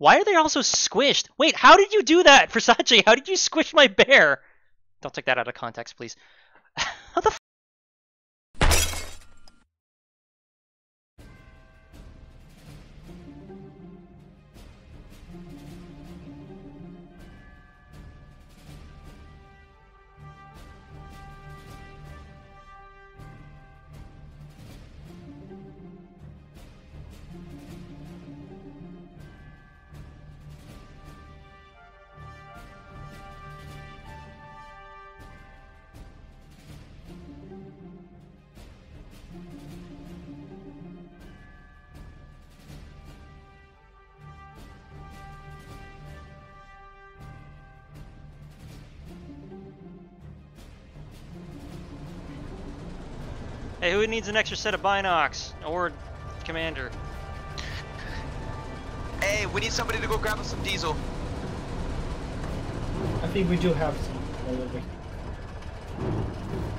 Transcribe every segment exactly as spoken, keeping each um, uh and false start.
Why are they all so squished? Wait, how did you do that, Versace? How did you squish my bear? Don't take that out of context, please. How the f- Hey, who needs an extra set of Binox? Or Commander? Hey, we need somebody to go grab us some diesel. I think we do have some.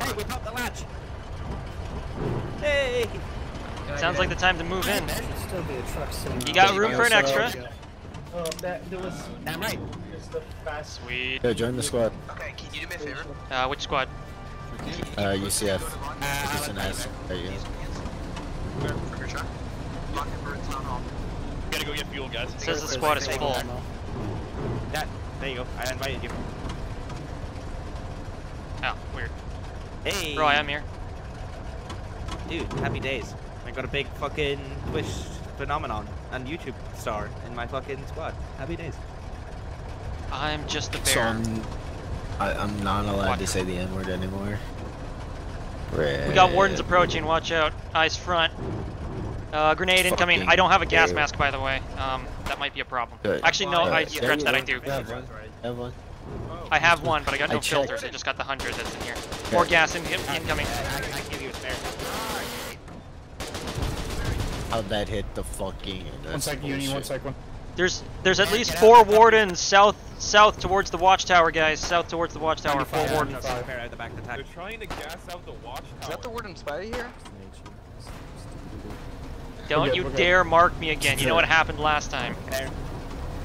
Hey, we popped the latch! Hey! Sounds like the time to move in. Still be a truck sitting you got room for an extra? Oh, that there was... I'm right. Here's the fast... Sweet. Yeah, join the squad. Okay, can you do me a favor? Uh, which squad? Uh, U C F. It's a nice. There you go. Gotta go get fuel, guys. It says the squad is full. That. There you go. I invited you. Oh, weird. Hey. Roy, I'm here. Dude, happy days. I got a big fucking Twitch phenomenon and YouTube star in my fucking squad. Happy days. I'm just the bear. So I, I'm not allowed to say the N-word anymore. Red. We got wardens approaching, watch out. Eyes front. Uh, grenade incoming. I don't have a gas mask, by the way. Um, that might be a problem. Good. Actually, no, uh, I scratched that, I do. Have one. Have one. I have one, but I got no I filters. I just got the hundred that's in here. Okay. More gas in, incoming. I can give you a spare. How'd that hit the fucking... One sec, uni, one sec, one. There's there's at least four wardens south south towards the watchtower, guys. South towards the watchtower, four wardens. They're trying to gas out the watchtower. Is that the warden spy here? Don't you dare mark me again. You know what happened last time.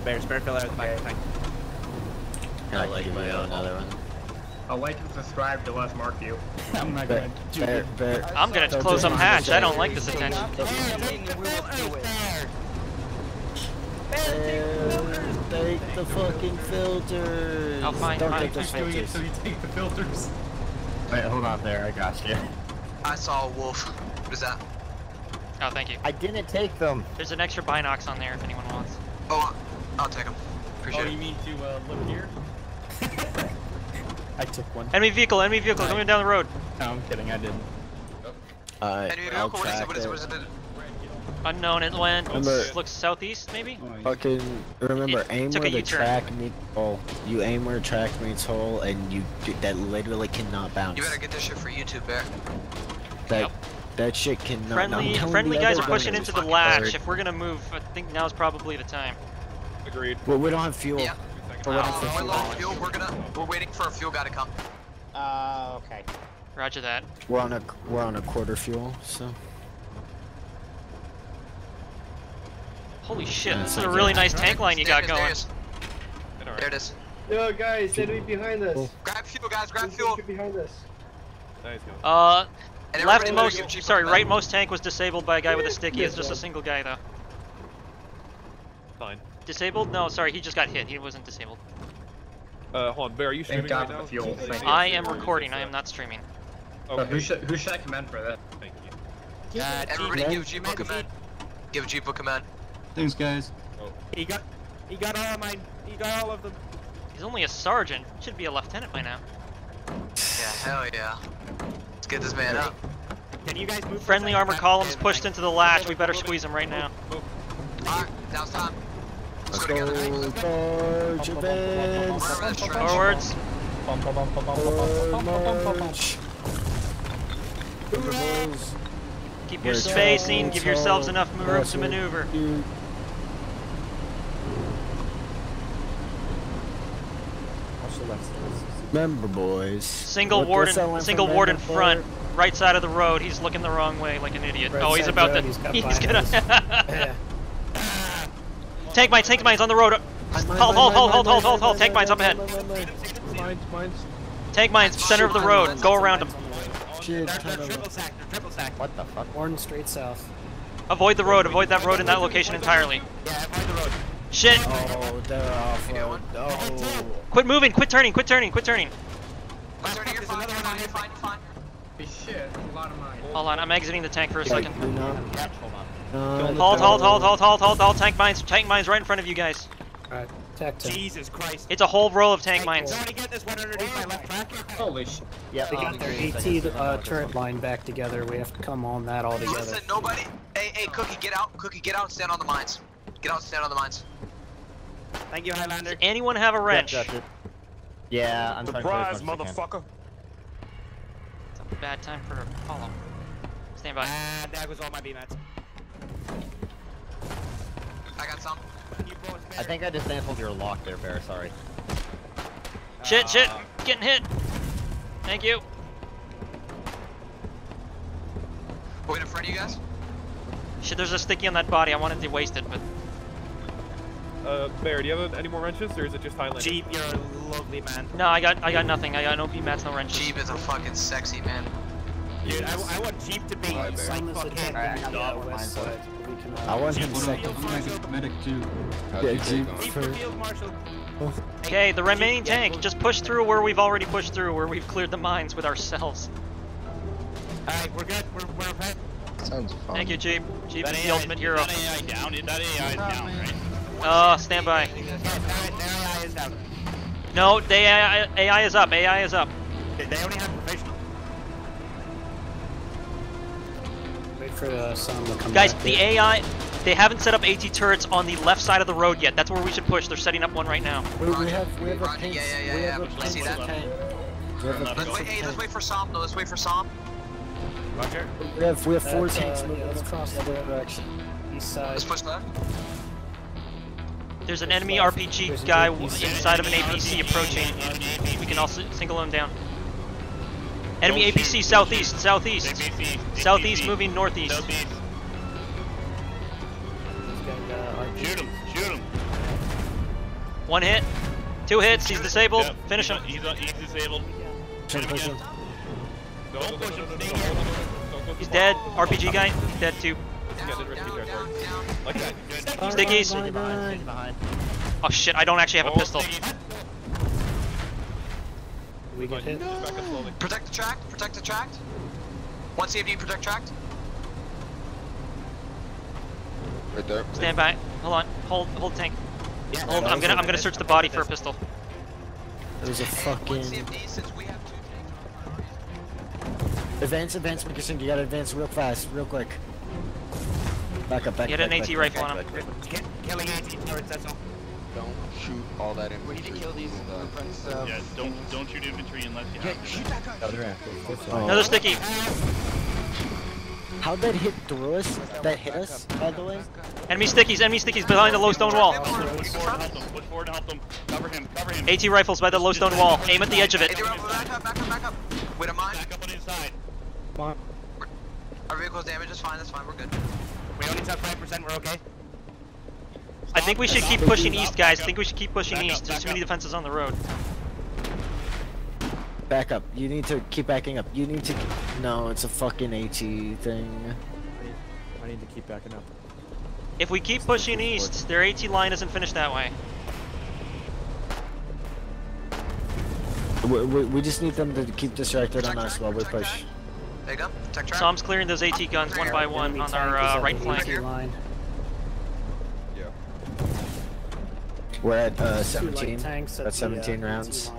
Bear, spare fell out of the back of the tank. I like my own other one. I'll like and subscribe to less mark you. I'm not gonna do it. I'm gonna close up hatch. I don't like this attention. Bear, take the fucking filters! I'll find Don't take the filters. So you take the filters. Wait, hold on there, I got you. I saw a wolf. What is that? Oh, thank you. I didn't take them. There's an extra Binox on there if anyone wants. Oh, I'll take them. Appreciate it. Oh, you mean to uh, look here? I took one. Enemy vehicle, enemy vehicle, right. Coming down the road. No, I'm kidding, I didn't. Uh, enemy vehicle, what is it? What is it? What is it? What is it? Unknown, it went, remember, looks southeast, maybe? Fucking, remember, it aim where the track meets hole. You aim where track meets hole, and you that literally cannot bounce. You better get this shit for YouTube, Bear. That, yep. that shit cannot Friendly, friendly guys are pushing into the latch. Hard. If we're gonna move, I think now's probably the time. Agreed. Well, we don't have fuel. Yeah. We're waiting uh, for fuel. Long fuel. We're, gonna, we're waiting for a fuel guy to come. Uh, okay. Roger that. We're on a, we're on a quarter fuel, so... Holy shit, yeah, this is a really nice tank line you got going. There it is. Yo guys, enemy behind us. Oh. Grab fuel guys, grab fuel. Behind us. Uh, leftmost, sorry, rightmost tank was disabled by a guy with a sticky. It's just a single guy though. Fine. Disabled? No, sorry, he just got hit. He wasn't disabled. Uh, hold on, Bear, are you streaming right now? Fuel. I am recording, I am not streaming. Okay. Uh, who, should, who should I commend for that? Thank you. Uh, everybody give G-Book a commend. Give G-Book a commend. Thanks, guys. Oh. He got, he got all of mine. He got all of them. He's only a sergeant. Should be a lieutenant by now. Yeah, hell yeah. Let's get this man up. Can you guys move? Friendly armor columns pushed into the latch. We better squeeze them right now. Alright, now's time. Let's go together. Forwards. Forwards. Keep your spacing, give yourselves enough room to maneuver. Remember, boys. Single warden, single warden front, right side of the road. He's looking the wrong way like an idiot. Oh, he's about to. He's gonna. Tank mines, tank mines on the road. Hold, hold, hold, hold, hold, hold, hold. Tank mines up ahead. Tank mines, center of the road. Go around them. They're triple stack. They're triple stack. What the fuck? Warden straight south. Avoid the road. Avoid that road in that location entirely. Yeah, avoid the road. Shit. Oh, they're off road. Oh. Quit moving. Quit turning. Quit turning. Quit turning. There's another one on your fine. Fine. Shit, a lot of mines. Hold on, I'm exiting the tank for a second. Hold, hold, hold, hold, hold, hold, hold. Tank mines, tank mines right in front of you guys. Alright, attack tank. Jesus Christ. It's a whole row of tank mines. Somebody get this one underneath my left crack. Holy shit. Yeah, we got their AT uh, turret line back together. We have to come on that all together. Listen, nobody. Hey, hey, Cookie, get out. Cookie, get out and stand on the mines. Get out and stand on the mines. Thank you, Highlander. Does anyone have a wrench? Yeah, I'm trying to surprise, motherfucker. Bad time for a follow. Stand by. Ah, that was all my B mats. I got some. I think I just sampled your lock there, Bear. Sorry. Shit, uh, shit. Getting hit. Thank you. Wait in front of you guys? Shit, there's a sticky on that body. I wanted to waste it, but. Uh, Bear, do you have any more wrenches, or is it just Highlander? Jeep, you're a lovely man. No, I got, I got nothing. I got no B mats, no wrenches. Jeep is a fucking sexy man. Dude, I, I want Jeep to be right, fucking I want him second. Medic too. Yeah, Jeep Field Marshal. Okay, the remaining tank. Just push through where we've already pushed through, where we've cleared the mines with ourselves. All right, we're good. We're we're okay. Sounds fun. Thank you, Jeep. Jeep is the ultimate hero. That A I down. That A I is down, right? Oh, stand by. No, the A I, A I is up. A I is up. They only have professional. Wait for the sun to come guys, back the there. A I, they haven't set up AT turrets on the left side of the road yet. That's where we should push. They're setting up one right now. We, we have, we have a paint. Yeah, yeah, yeah, yeah. I see that. Let's wait, hey, let's wait for S O M, though. Let's wait for S O M. Roger. We have, we have four tanks moving across the other direction. East side. Let's push left. There's an enemy R P G guy inside of an A P C approaching. We can also single him down. Enemy A P C southeast, southeast, southeast moving northeast. Shoot him, shoot him. One hit, two hits, he's disabled. Finish him. He's disabled. Don't push him. He's dead. R P G guy, dead too. Down, down, down, down. Like that. Good. Stickies. Line, line, line. Oh shit, I don't actually have oh, a pistol. We get hit. No. Protect the tract, protect the tract. One C F D, protect tract. Right there. Stand by. Hold on. Hold hold tank. Yeah, hold I'm gonna I'm gonna search the body for a pistol. There's a fucking C F D, since we have two tanks. Advance, advance, Nickerson, you gotta advance real fast, real quick. Back up, back up. Get an A T rifle on him. Killing A T turrets, that's all. Don't shoot all that infantry. We need to kill these friends. Uh, yeah, don't, don't shoot infantry unless you have to. Shoot that guy. Oh. Another sticky. How'd that hit through us? That hit us, by the way? Enemy stickies, enemy stickies behind the low stone wall. Push forward, help them. Push forward, help them. Cover him, cover him. AT rifles by the low stone wall. Aim at the edge of it. Back up, back up, back up. Wait a mine. Back up on his side. Our vehicle's damaged, it's fine, that's fine, we're good. We only took five percent, we're okay. I think we should keep pushing east, guys. I think we should keep pushing east. There's too many defenses on the road. Back up. You need to keep backing up. You need to... No, it's a fucking AT thing. I need to keep backing up. If we keep pushing east, their AT line isn't finished that way. We, we, we just need them to keep distracted on us while we push. There you go. Tech track. Som's clearing those AT guns oh, one by one enemy on our uh, right flank. Line. Yeah. We're at uh, seventeen. At That's seventeen the, uh, rounds.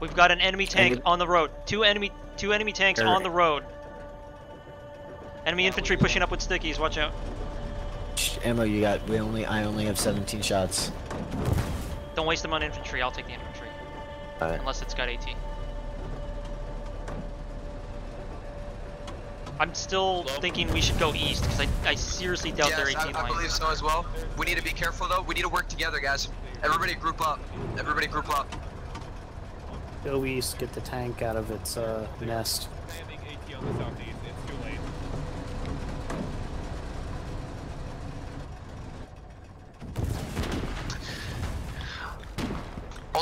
We've got an enemy tank on the road. Two enemy, two enemy tanks Earth. on the road. Enemy infantry pushing up with stickies. Watch out. Ammo, you got? We only, I only have seventeen shots. Don't waste them on infantry. I'll take the infantry. All right. Unless it's got AT. I'm still thinking we should go east, because I, I seriously doubt yes, their AT line. I, I believe so as well. We need to be careful though, we need to work together guys. Everybody group up, everybody group up. Go east, get the tank out of its uh, nest.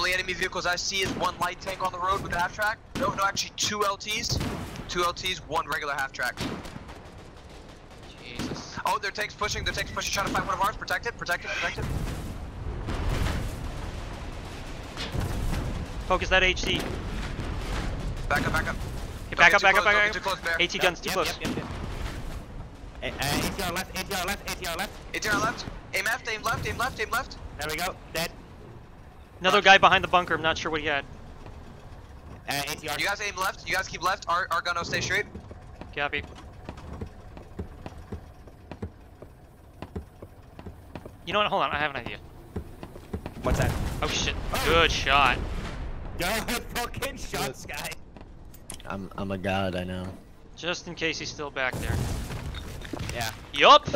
Only enemy vehicles I see is one light tank on the road with a half track. No, no, actually two L Ts. Two L Ts, one regular half track. Jesus. Oh, their tank's pushing, their tank's pushing, trying to find one of ours. Protect it, protect it, protect it. Focus that H C. Back up, back up. Hey, back, up back up, back up, back up. AT guns, too close. A T R left, A T R left, A T R left. A T R left. Aim left, aim left, aim left, aim left. There we go, dead. Another guy behind the bunker, I'm not sure what he had. Uh, A T R. You guys aim left, you guys keep left, our, our gun will stay straight. Copy. You know what, hold on, I have an idea. What's that? Oh shit, oh. Good shot. Good fucking shot, Sky. I'm, I'm a god, I know. Just in case he's still back there. Yeah. Yup!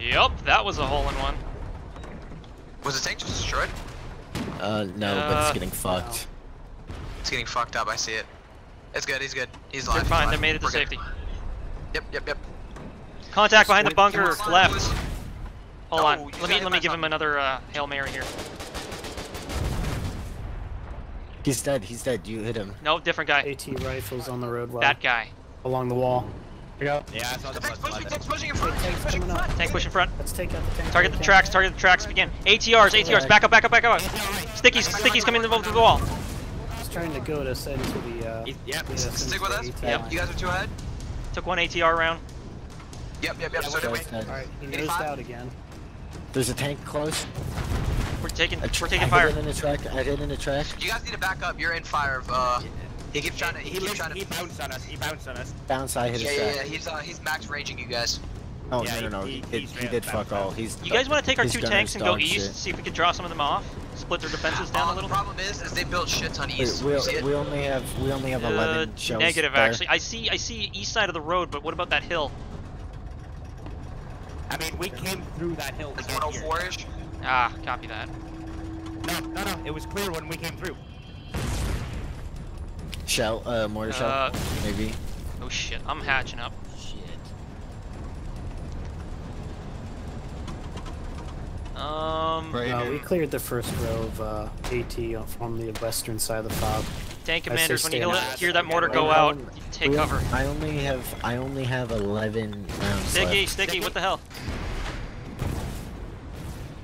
Yup, that was a hole in one. Was the tank just destroyed? Uh, no, uh, but it's getting fucked. No. It's getting fucked up, I see it. It's good, he's good. He's alive. They're fine, alive. They made it to We're safety. Good. Yep, yep, yep. Contact behind the bunker, left. Hold on, let me let me give him another uh, Hail Mary here. He's dead, he's dead, you hit him. No, different guy. AT rifles on the road. Well. That guy. Along the wall. Yeah, I saw the tank's pushing, tank's pushing in front, tank's pushing in front. Tank push in front. Let's take out the tank. Target the tracks, target the tracks, begin. A T Rs, A T Rs, back up, back up, back up. Stickies, stickies coming over to the wall. He's trying to go to send to the, uh... Yep, stick with us. Yep, you guys are two ahead. Took one A T R round. Yep, yep, yep, so did we. Alright, he nosed out again. There's a tank close. We're taking, we're taking fire. I hit in the track, I hit in the track. You guys need to back up, you're in fire of, uh... He keeps trying to. He, he, keeps trying to he bounced on us. He bounced on us. Bounce. I hit. Yeah, yeah, yeah. He's uh, he's max raging you guys. Oh yeah, no, no, no. He, he, he, he did fuck all. He's. You guys want to take our two tanks and go east, shit. see if we can draw some of them off, split their defenses down uh, a little. The problem is, is they built shit ton east. Wait, we, we only have we only have uh, eleven shells. Negative, there. actually. I see I see east side of the road, but what about that hill? I mean, we came through that hill. It's one oh four-ish. Ah, copy that. No, no, no. It was clear when we came through. Shell, uh, mortar shell, uh, maybe. Oh shit, I'm hatching up. Shit. Um. Uh, we cleared the first row of uh, AT from the western side of the fob. Tank commanders, when you hear that mortar go out, take cover. I only have, I only have eleven rounds. Sticky, sticky, what the hell?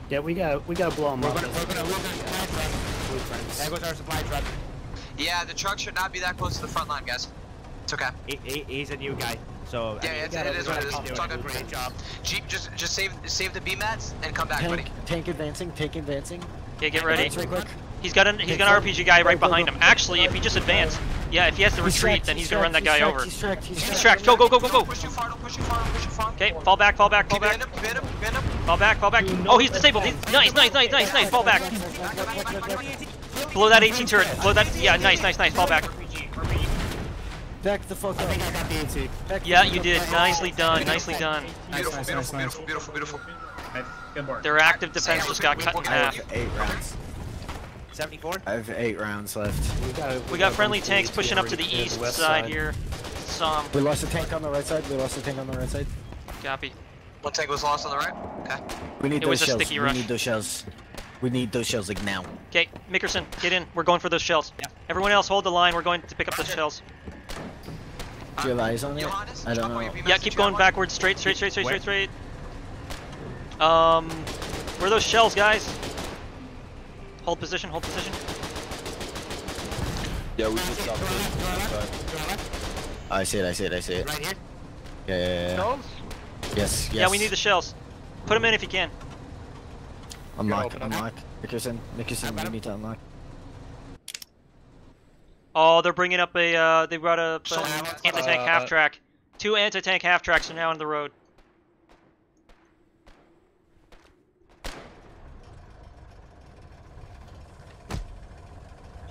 Yeah, we got, we got to blow them up. We're gonna, we're gonna, we're gonna supply truck. There goes our supply truck. Yeah, the truck should not be that close to the front line, guys. It's okay. He, he, he's a new guy, so yeah, I mean, it's, it is what it is. It's all good. Great job. Jeep, just just save save the B MATs and come back, tank, buddy. Tank advancing, tank advancing. Okay, get ready. He's got an he's got an R P G guy right behind him. Actually, if he just advanced, yeah, if he has to retreat, then he's gonna run that guy over. He's tracked. He's tracked. Go, go, go, go, go. Push you far, don't push you far, don't push you far. Okay, fall back, fall back, fall back. Fall back, fall back. Oh, he's disabled. He's nice, nice, nice, nice, nice. Fall back. Blow that A T turret. Blow that. Yeah, nice, nice, nice. Fall back. Back the fuck up. I think I got the A T. Yeah, you did. Nicely done. Nicely done. Beautiful, beautiful, beautiful, beautiful, beautiful. Good work. Their active defense just got cut in half. Eight rounds. seventy-four. I have eight rounds left. We got, we we got friendly tanks pushing up to the east side, side here. Some. We lost a tank on the right side. We lost a tank on the right side. Copy. One tank was lost on the right. Okay. We need it those shells. We rush. need those shells. We need those shells like now. Okay, Nickerson, get in. We're going for those shells. Yeah. Everyone else, hold the line. We're going to pick up those shells. Do you have eyes on it? I don't know. Yeah, keep going backwards. Straight, straight, straight, straight, straight, straight. Um, where are those shells, guys? Hold position, hold position. Yeah, we just got this. I see it, I see it, I see it. Right here? Yeah, yeah, yeah. Shells? Yes, yes. Yeah, we need the shells. Put them in if you can. Unlock, unlock. Nickerson, Nickerson, you need to unlock. Oh, they're bringing up a, uh, they brought up an anti-tank uh, half-track. Two anti-tank half-tracks are now on the road.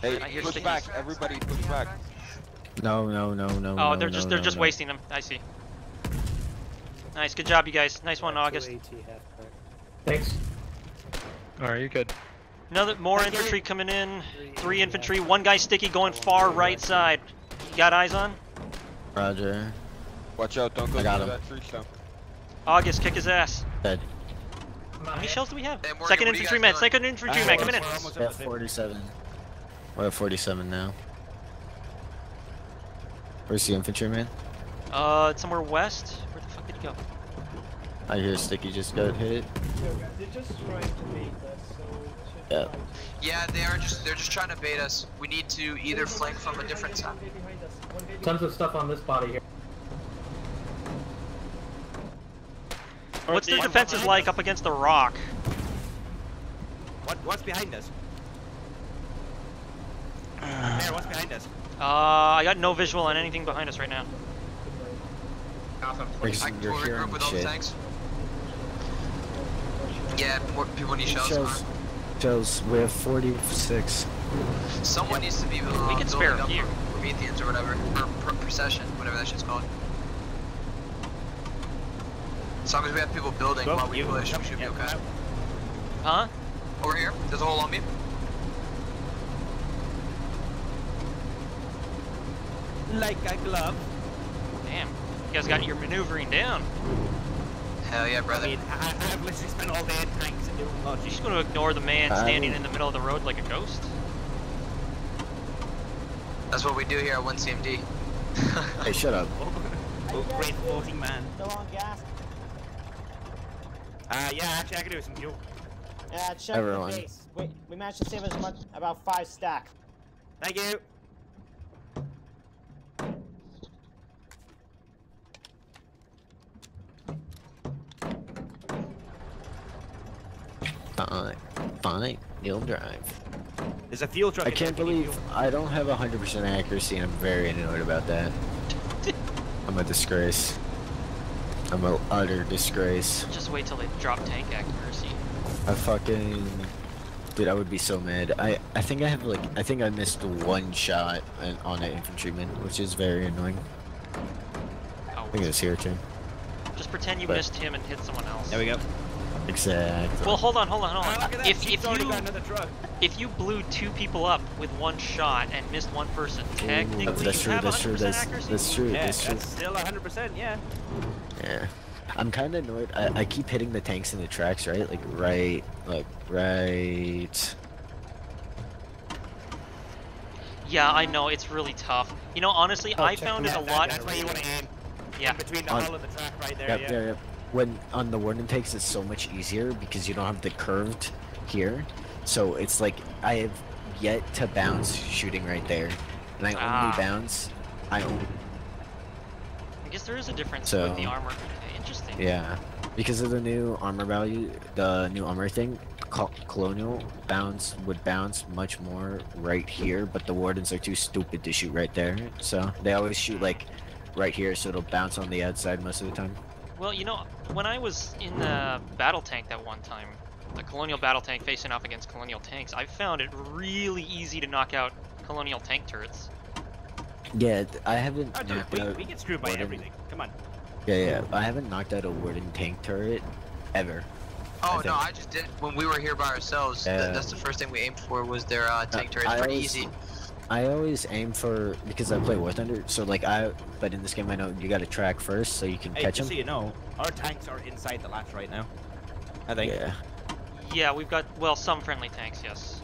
Hey, push back, everybody push back. No, no, no, no, Oh, they're no, just, they're no, just no. wasting them, I see. Nice, good job you guys. Nice one, August. Thanks. Alright, you're good. Another, more infantry coming in. Three infantry, one guy sticky going far right side. You got eyes on? Roger. Watch out, don't go to that tree stump. August, kick his ass. Dead. How many shells do we have? Hey, Morgan, second infantry man, second infantry man, come in. We're at forty-seven. We're at forty-seven now. Where's the infantry man? Uh, it's somewhere west. Where the fuck did he go? I hear Sticky just got hit. They're just trying to bait us, so... Yeah. Yeah, they are just, they're just trying to bait us. We need to either flank from a different side. Tons of stuff on this body here. What's their defenses like up against the rock? What, what's behind us? Mayor, what's behind us? Uh, I got no visual on anything behind us right now. I can totally group with all the tanks. Yeah, more people need shells. Shells. Shells. We have forty-six. Someone needs to be uh, we can spare up here. Prometheans or whatever, or procession, whatever that shit's called. As long as we have people building well, while we push, we should be okay. Huh? Over here. There's a hole on me. Like a glove. Damn. You guys got your maneuvering down. Hell yeah, brother. I mean, I, I've literally spent all day at tanks and doing lots. You're just gonna ignore the man standing um, in the middle of the road like a ghost? That's what we do here at one C M D. Hey, shut up. Oh, great floating man. Still on gas? Uh, yeah, actually I could do with some fuel. Yeah, uh, check the base. We, we managed to save as much, about five stack. Thank you. Fine, fine, you'll drive. There's a fuel truck. I can't believe I don't have one hundred percent accuracy and I'm very annoyed about that. I'm a disgrace. I'm an utter disgrace. Just wait till they drop tank accuracy. I fucking... Dude, I would be so mad. I, I think I have like... I think I missed one shot on an infantryman, which is very annoying. Oh, I think it was here too. Just pretend you but... missed him and hit someone else. There we go. Exactly. Well, hold on, hold on, hold on. Oh, if, if, you, got if you blew two people up with one shot and missed one person, technically Ooh, that's you true, have that's true, that's, accuracy. That's true, yeah, that's true. That's still one hundred percent, yeah. Yeah. I'm kind of annoyed. I, I keep hitting the tanks in the tracks, right? Like, right, like, right. Yeah, I know. It's really tough. You know, honestly, oh, I found it a lot. That's where you want to aim. Yeah. Between the hull and the track right there, yep, yeah. There, yep. When on the Warden tanks, it's so much easier because you don't have the curved here. So it's like I have yet to bounce shooting right there, and I ah. only bounce. I only. I guess there is a difference so, with the armor. Interesting. Yeah, because of the new armor value, the new armor thing, Colonial bounce would bounce much more right here, but the Wardens are too stupid to shoot right there, so they always shoot like right here, so it'll bounce on the outside most of the time. Well, you know, when I was in the battle tank that one time, the Colonial battle tank facing off against Colonial tanks, I found it really easy to knock out Colonial tank turrets. Yeah, I haven't oh, dude, knocked we, out we get screwed by Warden. Everything. Come on. Yeah, yeah, I haven't knocked out a Warden tank turret ever. Oh, I no, I just did when we were here by ourselves. Uh, that's the first thing we aimed for was their uh, tank uh, turrets. It's pretty always... easy. I always aim for, because I play War Thunder, so like I, but in this game I know you gotta track first so you can hey, catch them. Hey, just so you know, our tanks are inside the latch right now, I think. Yeah. Yeah, we've got, well, some friendly tanks, yes.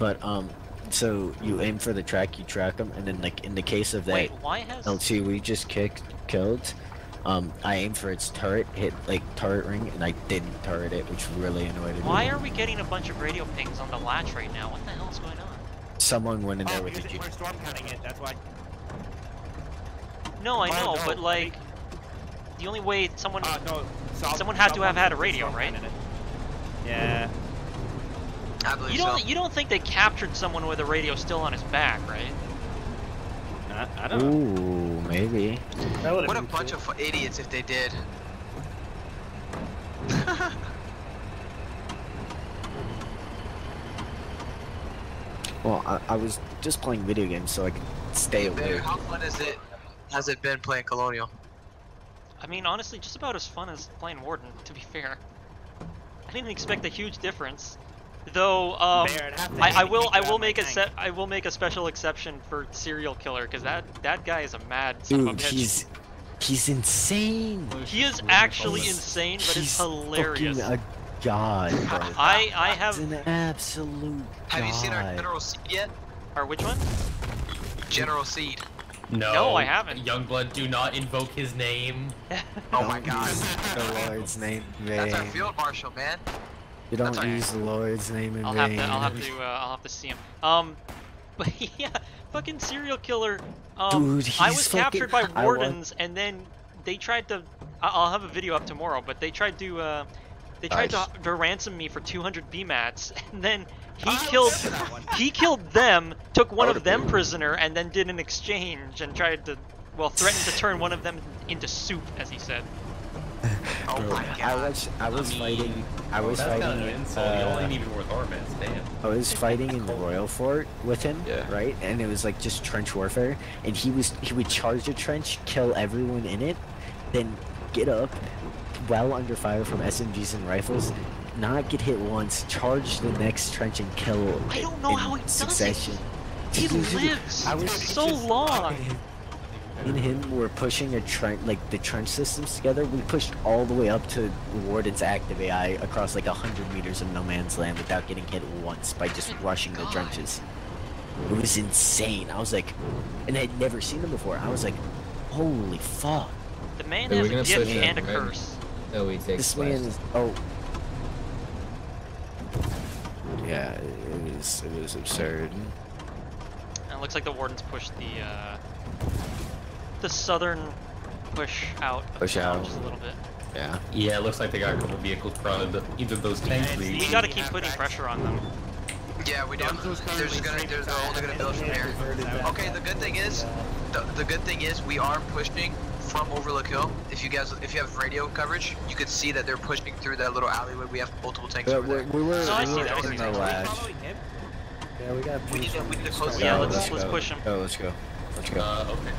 But, um, so you aim for the track, you track them, and then like in the case of that Wait, why has... L T we just kicked, killed, um, I aim for its turret, hit like turret ring, and I didn't turret it, which really annoyed me. Why are we getting a bunch of radio pings on the latch right now? What the hell is going on? Someone went in oh, there with the Jeep. We're stormcanning it, that's why. No, I know, oh, no, but like, the only way someone uh, no, someone, someone had to have had a radio, right? It. Yeah. I believe you don't. So. You don't think they captured someone with a radio still on his back, right? I, I don't Ooh, know. Ooh, maybe. That what a bunch cool. of idiots if they did. Well, I, I was just playing video games, so I could stay away. Dude, how fun is it? Has it been playing Colonial? I mean, honestly, just about as fun as playing Warden. To be fair, I didn't expect a huge difference. Though, um, Bear, I, I will, I will make a set, I will make a special exception for Serial Killer because that that guy is a mad son Dude, of a bitch. He's he's insane. He is actually insane, but he's it's hilarious. A god, bro. I, I have... It's an absolute Have god. You seen our General Seed yet? Or which one? General Seed. No, no, I haven't. Youngblood, do not invoke his name. Oh my god. The Lord's name in vain. That's our field marshal, man. You don't That's use our... the Lord's name in I'll vain. Have to, I'll have to, uh, I'll have to see him. Um, but yeah, fucking serial killer. Um, Dude, I was fucking... captured by wardens, want... and then they tried to. I'll have a video up tomorrow, but they tried to. Uh, they tried nice. to, to ransom me for two hundred B MATs, and then. He I killed. He killed them. Took one of them prisoner, and then did an exchange and tried to, well, threatened to turn one of them into soup, as he said. Oh my god! I was, I was I mean, fighting. I was that's fighting. Not an insult. Uh, you only needed worth armaments, damn. I was fighting in the Royal Fort with him, yeah. right? And it was like just trench warfare. And he was he would charge a trench, kill everyone in it, then get up, well under fire from S M Gs and rifles. Not get hit once, charge the next trench and kill. I don't know how he does it. He lives I was so long. Me and him were pushing a trench, like the trench systems together. We pushed all the way up to the Warden's active A I across like a hundred meters of no man's land without getting hit once by just rushing the trenches. It was insane. I was like, and I'd never seen them before. I was like, holy fuck. The man has a gift and a curse. No, he takes this man is oh. Yeah, it was, it was absurd. And it looks like the Warden's pushed the, uh, the southern push out. Push out. Just a little bit. Yeah. Yeah, it looks like they got a couple vehicles crowded either of those tanks. We gotta keep putting pressure on them. Yeah, we do. They're just gonna, they're only gonna build from there. Okay, the good thing is, the, the good thing is we are pushing from Overlook Hill. If you guys, if you have radio coverage, you can see that they're pushing through that little alleyway. We have multiple tanks yeah, over there. We were, so we were in the ledge. Yeah, we got. We need to, we need to close. Yeah, let's let's, let's push them. Oh, let's go. Let's go. Uh, okay.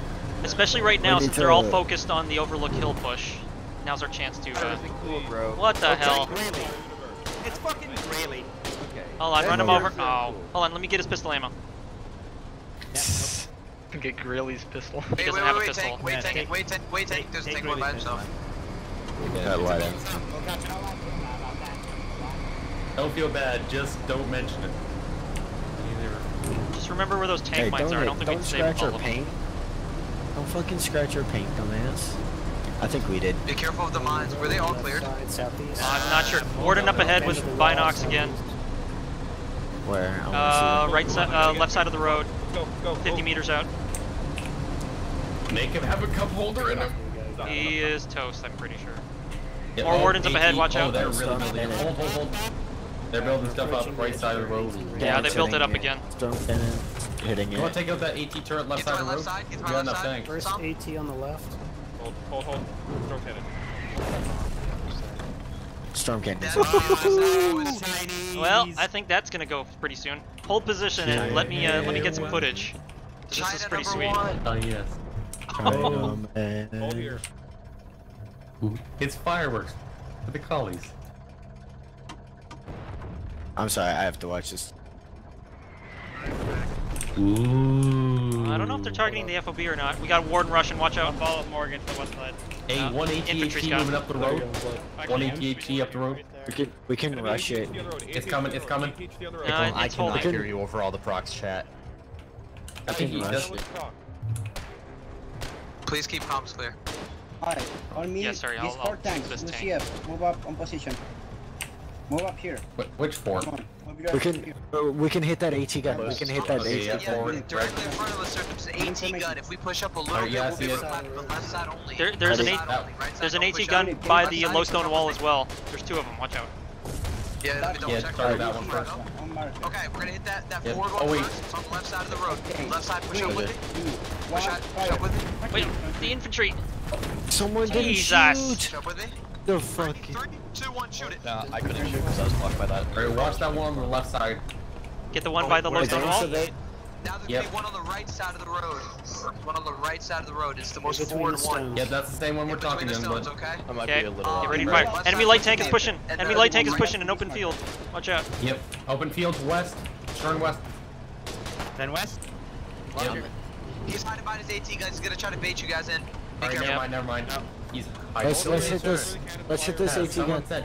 Especially right now, since they're all it. focused on the Overlook Hill push. Now's our chance to. Uh, cool, bro. What the okay, hell? Really? It's fucking really. Okay. Hold on, that run him over. So oh, cool. Hold on. Let me get his pistol ammo. Yeah, get Greeley's pistol. Wait, he doesn't wait, have wait, a pistol. Wait, tank, yeah, wait, wait, tank, wait, wait, tank. There's a tank one by himself. Don't feel bad, just don't mention it. Either. Just remember where those tank hey, lines don't are. I don't think don't we can save all of them. Don't fucking scratch your paint, dumbass. I think we did. Be careful of the mines. Were they all cleared? Uh, I'm not sure. Warden up ahead with Binox again. Where? Uh, right side, uh, left side of the road. Go, go, fifty go. meters out. Make him have a cup holder in him. He is toast, I'm pretty sure. Yeah, More oh, wardens up ahead, watch oh, out. They're really, really hold, hold, hold. They're building stuff up right side of the road. Yeah, they built it up again. Hitting it. You want to take out that AT turret left side of the road? We got enough tanks. First AT on the left. Hold, hold, hold. Don't hit it. Stormcantons. Well, I think that's gonna go pretty soon. Hold position and let me uh, let me get some footage. This is pretty sweet. Oh yes. Oh. Hold here. It's fireworks for the collies. I'm sorry, I have to watch this. Ooh. I don't know if they're targeting the F O B or not. We got Warden Russian. Watch out. I'll follow Morgan to the west side. Hey, uh, one A T H T moving up the road. One A T H T up the road. We can we can rush it. It's coming. It's coming. No, I cannot hear you over all the procs chat. I think he does. Please keep comms clear. Alright, on me. Yeah, sorry. I'll, I'll tanks. This tank. U C F, move up on position. Move up here. Wait, which form? We can uh, we can hit that AT gun. We can hit that AT yeah, gun. Yeah, directly in front of us, there's an AT gun. If we push up a little bit, we'll be replanted, but left side only. There, there's an AT, there's an AT gun by the low stone wall as well. There's two of them. Watch out. Yeah, let me double check that one first. Okay, we're gonna hit that that forward one first. It's on the left side of the road. Left side, push up with it. Push up, push up with it. Wait, the infantry. Someone didn't shoot. Push up with it. The fuck. three, two, one, shoot it. Nah, I couldn't shoot because I was blocked by that. Alright, watch that one on the left side. Get the one oh, by the left wall. Now there's yep. one on the right side of the road. One on the right side of the road. It's the most forward one. Yeah, that's the same one we're talking about. Okay. I might okay. be a little. Um, get ready to fire. Right. Enemy light tank is pushing. And Enemy light tank is pushing an open field. Watch out. Yep. Open field west. Turn west. Then west. Yep. He's hiding behind his AT guys. He's gonna try to bait you guys in. Alright, never mind. Never mind. No. He's let's let's hit this. Let's hit this AT gun. That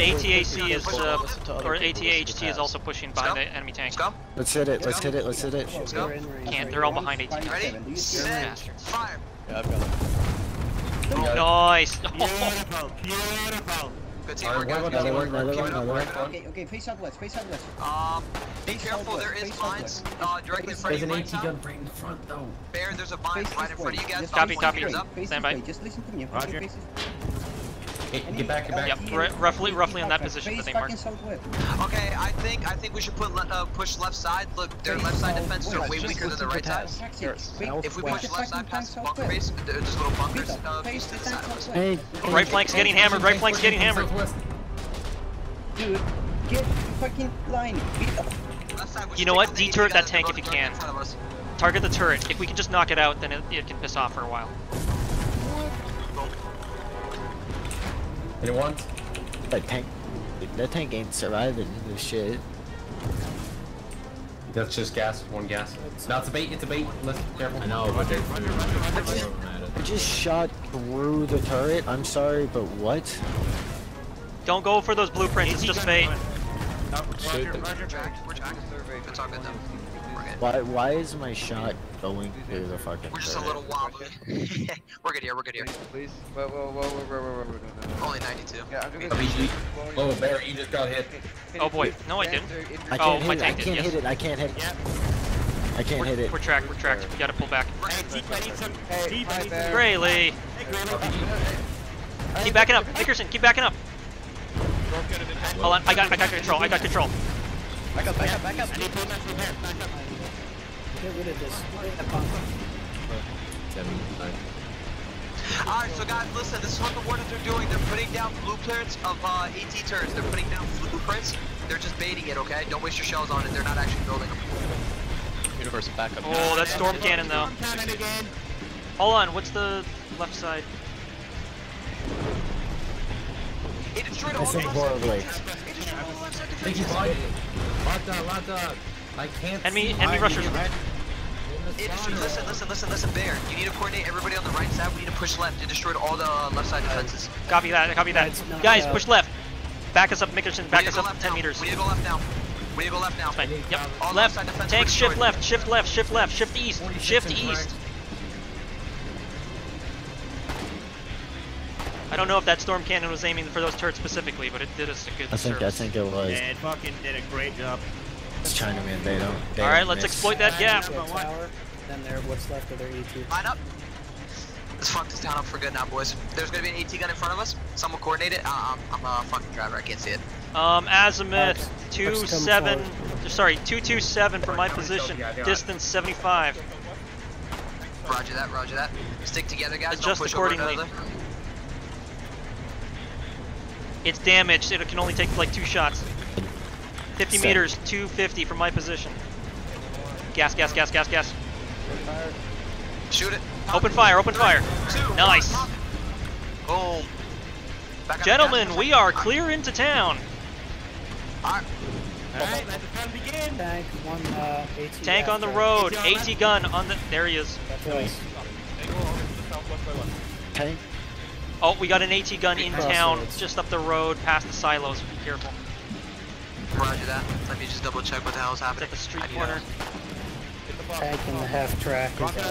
A T A C is uh, or A T H T is also pushing behind the enemy tank. Let's hit it. Let's hit it. Let's hit it. Let's go. Can't. They're all behind A T. Ready? Set. Fire. Yeah, I've got it. Nice. Beautiful. Beautiful. Good team. We're good. Okay. Okay. Face southwest. Face southwest. Um. Be careful. There is mines uh, directly in front of you. There's an AT gun right in front though. Bear, there's a mine right in front of you guys. Copy. Copy. Stand by. Just listen to me. Roger. Get back, get back. Yep, yeah, roughly, roughly in that position, I think, Mark. Okay, I think, I think we should put le uh, push left side. Look, their left side defenses are way weaker than the right side. If we push left side past bunker base, there's little bunkers uh, east to the side of us. Right flank's getting hammered. Right flank's getting hammered. Dude, get fucking line. You know what? Deturret that tank if you can. Target the turret. If we can just knock it out, then it, it can piss off for a while. Anyone? That tank, that tank ain't surviving this shit. That's just gas, one gas. No, it's a bait, it's a bait. Let's be careful. I know. Roger, Roger, Roger, Roger. I, just, I just shot through the turret. I'm sorry, but what? Don't go for those blueprints. It's just fate. No, Roger, Roger, track. We're tracking survey. It's all good though. Why, why is my shot going through the fucking We're just turret? A little wobbly. We're good here, we're good here. Please, whoa, whoa, whoa, whoa, whoa, whoa. Only ninety-two. Yeah, I'm gonna oh, Bear, you just got hit. Oh boy, no I didn't. I can't, oh, hit, my it. I can't yes. hit it, I can't hit it. Yeah. I can't we're, hit it. We're tracked, we're tracked. We gotta pull back. Hey, I need some hey, hey, Grayley. Hey, keep backing up, Nickerson, keep backing up. Hold on, I got, I got control, I got control. Back up, back up, back up. I need to repair, back up. Get rid of this. Alright, so guys, listen, this is what the Wardens are doing. They're putting down blueprints of uh, AT turns. They're putting down blueprints. They're just baiting it, okay? Don't waste your shells on it. They're not actually building them. Universe backup. Oh, that's storm cannon, though. Hold on, what's the left side? It destroyed all the left side. It destroyed all the left side defenses. Locked up, locked up. I can't enemy, see enemy rushers. It destroyed, listen, listen, listen, listen, Bear. You need to coordinate everybody on the right side. We need to push left. It destroyed all the left side defenses. Copy that, copy that. Guys, push left. Back us up, Nickerson. Back us up ten now. meters. We need to go left now. We need to go left now. Fine. Yep. All left. left Tanks, shift left, shift left, shift left, shift east, shift east. I don't know if that storm cannon was aiming for those turrets specifically, but it did us a good I think, service. I think it was. Yeah, it fucking did a great job. It's China, man. They don't. They All right, don't let's miss. exploit that gap. Tower, then they're what's left of their E T. Line up. Let's fuck this town up for good now, boys. There's gonna be an A T gun in front of us. Someone coordinate it. Uh, I'm a uh, fucking driver. I can't see it. Um, azimuth okay. two seven. Sorry, two two seven from my position. Distance seventy-five. Roger that. Roger that. Stick together, guys. Adjust push accordingly. Over it's damaged. It can only take like two shots. fifty Set. meters, two fifty from my position. Gas, gas, gas, gas, gas. Shoot it. Open fire, open fire. Nice. Boom. Gentlemen, we are clear into town. Alright, let the fun begin. Tank, one, uh, AT Tank on the road, AT gun on the. There he is. Tank. Oh, we got an AT gun in town, just up the road, past the silos. Be careful. Roger that. Let me just double check what the hell's happening. At the street corner. Tank in the half track. Alright,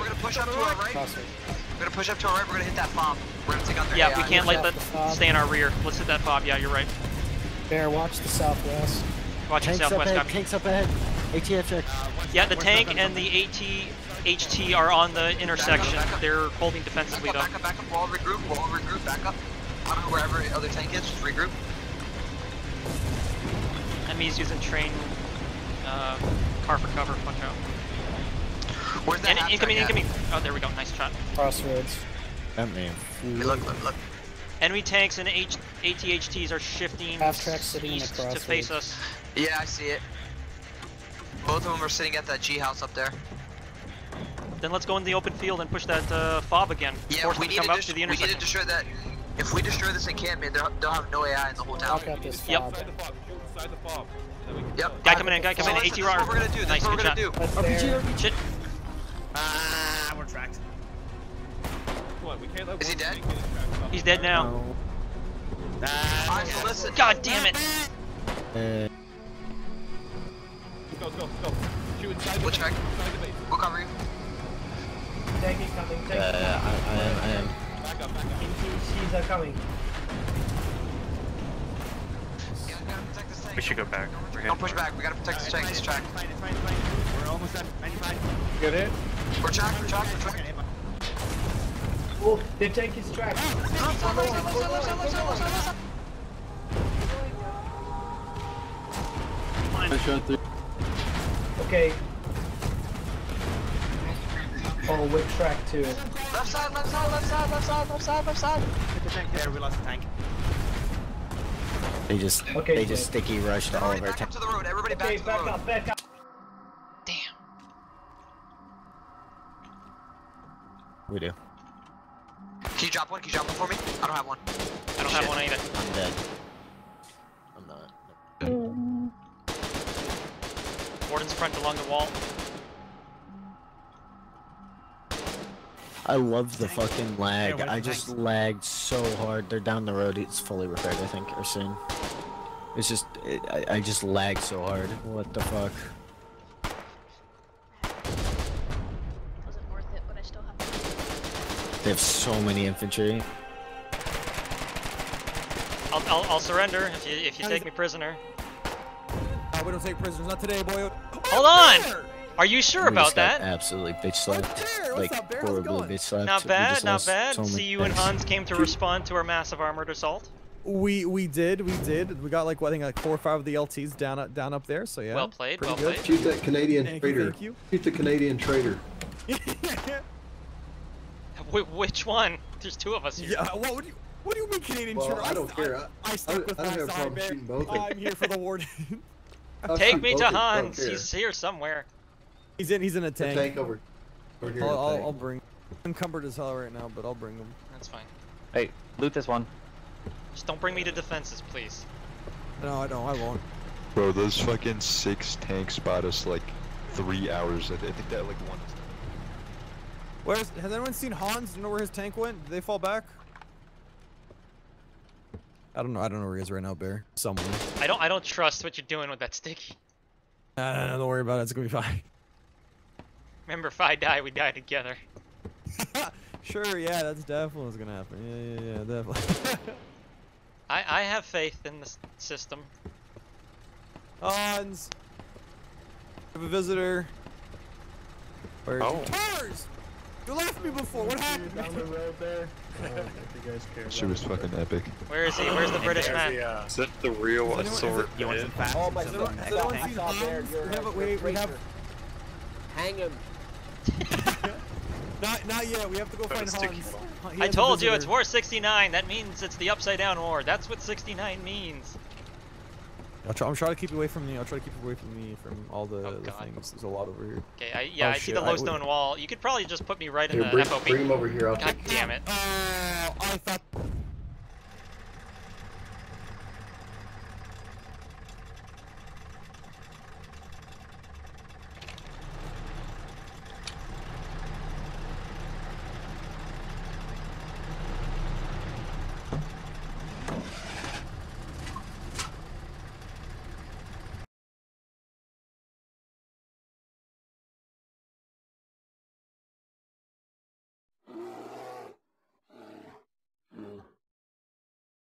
we're gonna push up to our right. We're gonna push up to our right. We're gonna hit that F O B. We're gonna take out their. Yeah, we can't let that stay in our rear. Let's hit that F O B. Yeah, you're right. Bear, watch the southwest. Watch the southwest. Tank's up ahead. A T F X. Yeah, the tank and the A T H T are on the intersection. They're holding defensively though. Back up, back up. We'll all regroup. We'll all regroup. Back up. I don't know wherever the other tank is. Just regroup. He's using train uh, car for cover. Watch out. Where's that? And, incoming, incoming. Oh, there we go. Nice shot. Crossroads. That man. Hey, look, look, look. Enemy tanks and A T H Ts are shifting east to face us. Yeah, I see it. Both of them are sitting at that G house up there. Then let's go in the open field and push that uh, F O B again. Yeah, we need, come up to the we need to destroy that. If we destroy this encampment, they'll have no A I in the whole town. Yep. Yep. Guy coming in, guy coming in, A T R. That's what we're gonna do, that's what we're gonna do. R P G, R P G. Ah, we're tracked. one. We can't let Is one he dead? He's dead now. No. Ah, God, God damn it! Uh, go, go, go. Shoot inside the base. Inside the base. We'll cover you. Tank is coming. Tank uh, is coming. I, I am, I am. Back up, back up. She's uh, coming. We should go back. We're Don't push back. We gotta protect uh, this tank. This track. It's fine, it's fine, it's fine. We're almost at ninety-five. You got it? We're tracked. We're tracked. We're tracked. Oh, the tank is tracked. Okay. Oh, we're tracked to it. Left side, left side, left side, left side, left side, left side. Hit the tank there. We lost the tank. They just, okay, they just sticky rushed all of our tanks. Everybody back to the road. Everybody back to the road. Up, back up. Damn. We do. Can you drop one? Can you drop one for me? I don't have one. I don't Shit. have one either. I'm dead. I'm not. Mm. Warden's front along the wall. I love the fucking lag. I just lagged so hard. They're down the road. It's fully repaired, I think, or soon. It's just, it, I, I just lagged so hard. What the fuck? Was it worth it when I still have? They have so many infantry. I'll, I'll, I'll surrender if you if you take me prisoner. Uh, we don't take prisoners. Not today, boy. Hold on. Are you sure we about that? Absolutely bitch slapped. Like horribly bitch slapped. Not bad, not bad. So See you and Hans came to respond to our massive armored assault. We we did, we did. We got like what, I think like four or five of the L Ts down up down up there. So yeah. Well played. Pretty well good. played. Shoot that Canadian thank traitor. You, thank you. Shoot the Canadian traitor. Wait, which one? There's two of us here. Yeah. What would you? What do you mean Canadian well, traitor? I don't I, care. I, I stick with my side, man. I'm here for the Warden. Take me to Hans. He's here somewhere. He's in. He's in a tank. Tank over. over here, I'll, tank. I'll bring. Encumbered as hell right now, but I'll bring him. That's fine. Hey, loot this one. Just don't bring me to defenses, please. No, I don't. I won't. Bro, those fucking six tanks bought us like three hours. I think that like one. Where's? Has anyone seen Hans? Do you know where his tank went? Did they fall back? I don't know. I don't know where he is right now, Bear. Somewhere. I don't. I don't trust what you're doing with that sticky. Nah, nah, nah, don't worry about it. It's gonna be fine. Remember, if I die, we die together. Sure, yeah, that's definitely what's gonna happen. Yeah, yeah, yeah, definitely. I I have faith in the system. Hans, I have a visitor. Where's oh. Torres? You left me before. What happened? Down the road there. Oh, if you guys care. She was fucking epic. Where is he? Where's the British man? The, uh, is that the real assault? You want some facts? Oh, but someone sees Hans. We have. We, we have. Hang him. not, not yet. We have to go but find Hans. I told you it's War sixty-nine. That means it's the upside down war. That's what sixty-nine means. I'll try, I'm trying to keep away from the. I'll try to keep away from the from all the, oh, the things. There's a lot over here. Okay. I, yeah, oh, I shit. see the low stone wall. You could probably just put me right here, in the bring, F O B. Bring him over here. I'll God take damn it. Uh, I thought.